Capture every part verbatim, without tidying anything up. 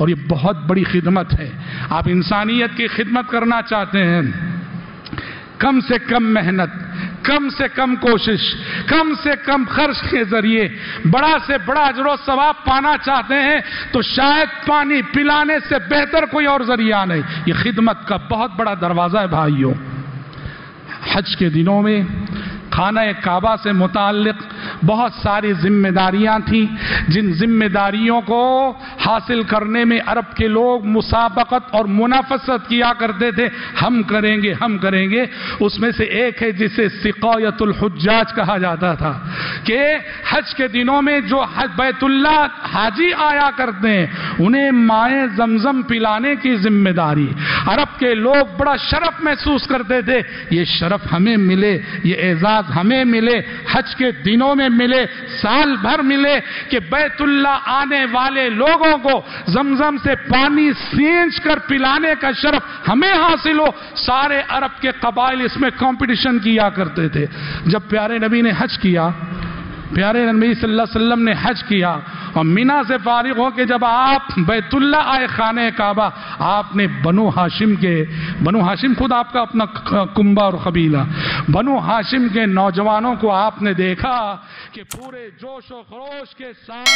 और ये बहुत बड़ी खिदमत है। आप इंसानियत की खिदमत करना चाहते हैं, कम से कम मेहनत, कम से कम कोशिश, कम से कम खर्च के जरिए बड़ा से बड़ा अजर सवाब पाना चाहते हैं, तो शायद पानी पिलाने से बेहतर कोई और जरिया नहीं। ये खिदमत का बहुत बड़ा दरवाज़ा है भाइयों। हज के दिनों में खाना काबा से मुतालिक बहुत सारी जिम्मेदारियां थीं, जिन जिम्मेदारियों को हासिल करने में अरब के लोग मुसाबकत और मुनाफसत किया करते थे, हम करेंगे हम करेंगे। उसमें से एक है जिसे सिकायतुल हुज्जाज कहा जाता था, कि हज के दिनों में जो बैतुल्लाह हाजी आया करते हैं उन्हें माए जमजम पिलाने की जिम्मेदारी। अरब के लोग बड़ा शरफ महसूस करते थे, ये शरफ हमें मिले, ये एजाज हमें मिले, हज के दिनों में मिले, साल भर मिले, कि बैतुल्लाह आने वाले लोगों को जमजम से पानी सींच कर पिलाने का शरफ हमें हासिल हो। सारे अरब के कबाइल इसमें कंपटीशन किया करते थे। जब प्यारे नबी ने हज किया, प्यारे नबी सल्लल्लाहु अलैहि वसल्लम ने हज किया और मीना से फारिग हो के जब आप बैतुल्लाह आए खाने काबा, आपने बनु हाशिम के, बनु हाशिम खुद आपका अपना कुंबा और कबीला, बनु हाशिम के नौजवानों को आपने देखा कि पूरे जोश और खरोश के साथ,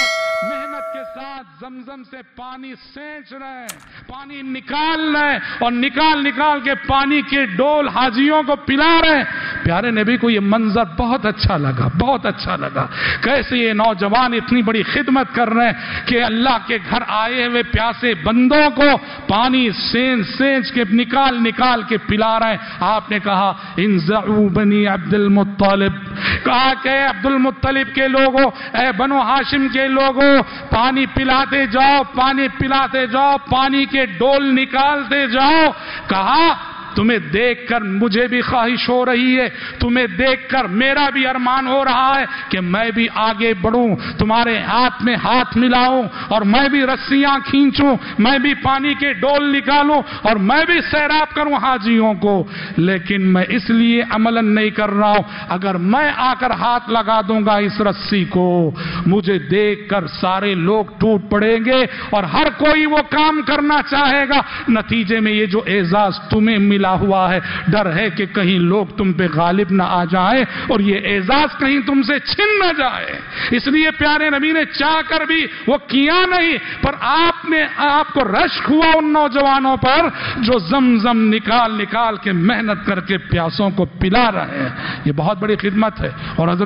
मेहनत के साथ जमजम से पानी सेंच रहे हैं, पानी निकाल रहे हैं और निकाल निकाल के पानी के डोल हाजियों को पिला रहे हैं। प्यारे नबी को यह मंजर बहुत अच्छा लगा, बहुत अच्छा लगा। कैसे ये नौजवान इतनी बड़ी खिदमत कर रहे हैं कि अल्लाह के घर आए हुए प्यासे बंदों को पानी सेंच सेंच के निकाल निकाल के पिला रहे हैं। आपने कहा इन्ज़उ बनी अब्दुल मुत्तलिब, कहा कि अब्दुल मुत्तलिब के लोगों, ए बनो हाशिम के लोगों, पानी पिलाते जाओ, पानी पिलाते जाओ, पानी के डोल निकालते जाओ। कहा तुम्हें देखकर मुझे भी ख्वाहिश हो रही है, तुम्हें देखकर मेरा भी अरमान हो रहा है कि मैं भी आगे बढ़ूं, तुम्हारे हाथ में हाथ मिलाऊं और मैं भी रस्सियां खींचूं, मैं भी पानी के डोल निकालूं और मैं भी सैराब करूं हाजियों को। लेकिन मैं इसलिए अमलन नहीं कर रहा हूं, अगर मैं आकर हाथ लगा दूंगा इस रस्सी को, मुझे देखकर सारे लोग टूट पड़ेंगे और हर कोई वो काम करना चाहेगा। नतीजे में ये जो एजाज तुम्हें हुआ है, डर है कि कहीं लोग तुम पे गालिब ना आ जाए और ये एजाज कहीं तुमसे छिन ना जाए, इसलिए प्यारे नबी ने चाह कर भी वो किया नहीं। पर आपने, आपको रश्क हुआ उन नौजवानों पर जो जमजम निकाल निकाल के मेहनत करके प्यासों को पिला रहे हैं। ये बहुत बड़ी खिदमत है। और